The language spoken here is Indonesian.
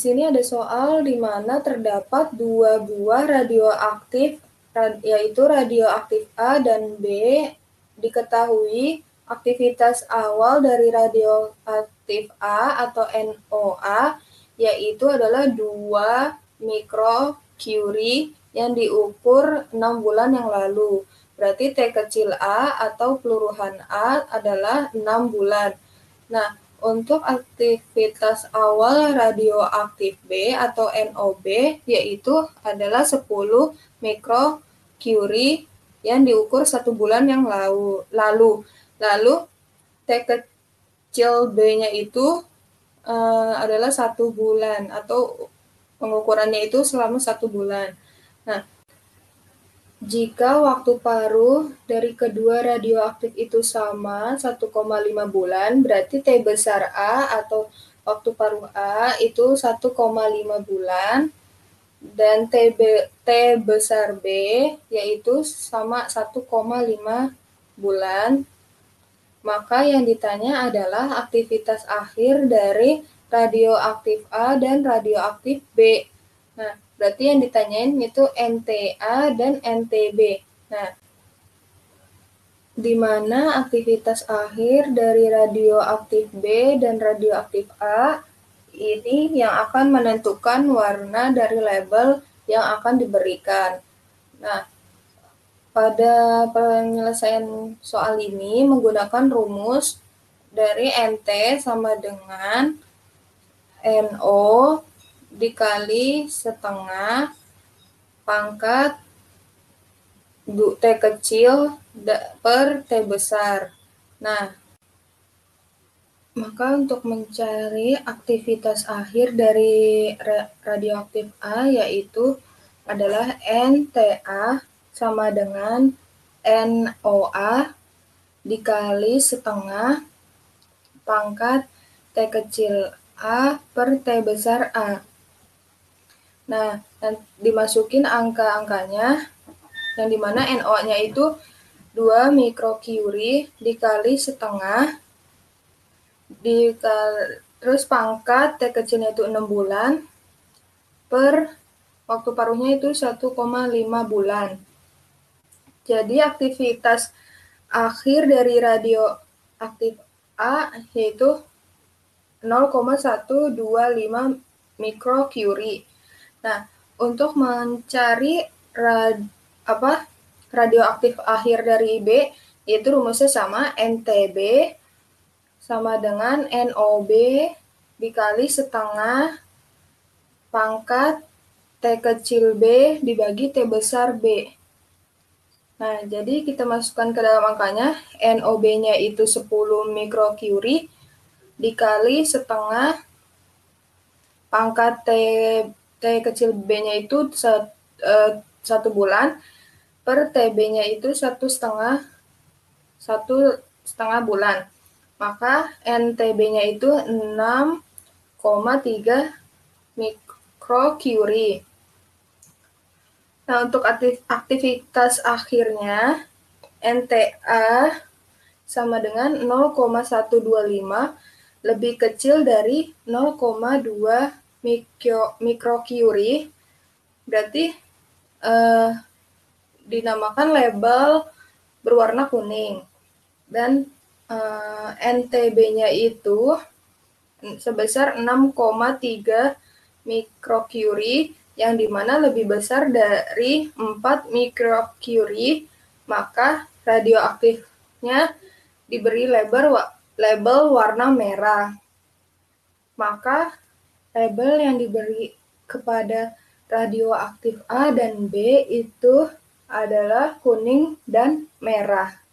sini ada soal di mana terdapat dua buah radioaktif, yaitu radioaktif A dan B. Diketahui aktivitas awal dari radioaktif A atau NOA yaitu adalah 2 mikrocurie yang diukur 6 bulan yang lalu. Berarti T kecil A atau peluruhan A adalah 6 bulan. Nah, untuk aktivitas awal radioaktif B atau NOB yaitu adalah 10 mikrocurie yang diukur 1 bulan yang lalu. Lalu T kecil B-nya itu adalah 1 bulan atau pengukurannya itu selama 1 bulan. Nah, jika waktu paruh dari kedua radioaktif itu sama 1,5 bulan, berarti T besar A atau waktu paruh A itu 1,5 bulan, dan T besar B yaitu sama 1,5 bulan. Maka yang ditanya adalah aktivitas akhir dari radioaktif A dan radioaktif B. Nah, berarti yang ditanyain itu NTA dan NTB. Nah, di mana aktivitas akhir dari radioaktif B dan radioaktif A ini yang akan menentukan warna dari label yang akan diberikan. Nah, pada penyelesaian soal ini menggunakan rumus dari NT sama dengan NO dikali setengah pangkat T kecil per T besar. Nah, maka untuk mencari aktivitas akhir dari radioaktif A yaitu adalah NTA sama dengan NOA dikali setengah pangkat T kecil A per T besar A. Nah, dimasukin angka-angkanya, yang dimana NO-nya itu 2 mikrocurie dikali setengah, terus pangkat T kecilnya itu 6 bulan, per waktu paruhnya itu 1,5 bulan. Jadi aktivitas akhir dari radioaktif A yaitu 0,125 mikrocurie. Nah, untuk mencari radioaktif akhir dari B, itu rumusnya sama NTB sama dengan NOB dikali setengah pangkat T kecil B dibagi T besar B. Nah, jadi kita masukkan ke dalam angkanya, NOB-nya itu 10 mikrocurie dikali setengah pangkat T kecil B-nya itu 1 bulan, per TB-nya itu 1,5 bulan. Maka NTB-nya itu 6,3 mikrocurie. Nah, untuk aktivitas akhirnya, NTA sama dengan 0,125 lebih kecil dari 0,2 mikrocurie, berarti dinamakan label berwarna kuning, dan NTB-nya itu sebesar 6,3 mikrocurie, yang dimana lebih besar dari 4 mikrocurie, maka radioaktifnya diberi label warna merah. Maka label yang diberi kepada radioaktif A dan B itu adalah kuning dan merah.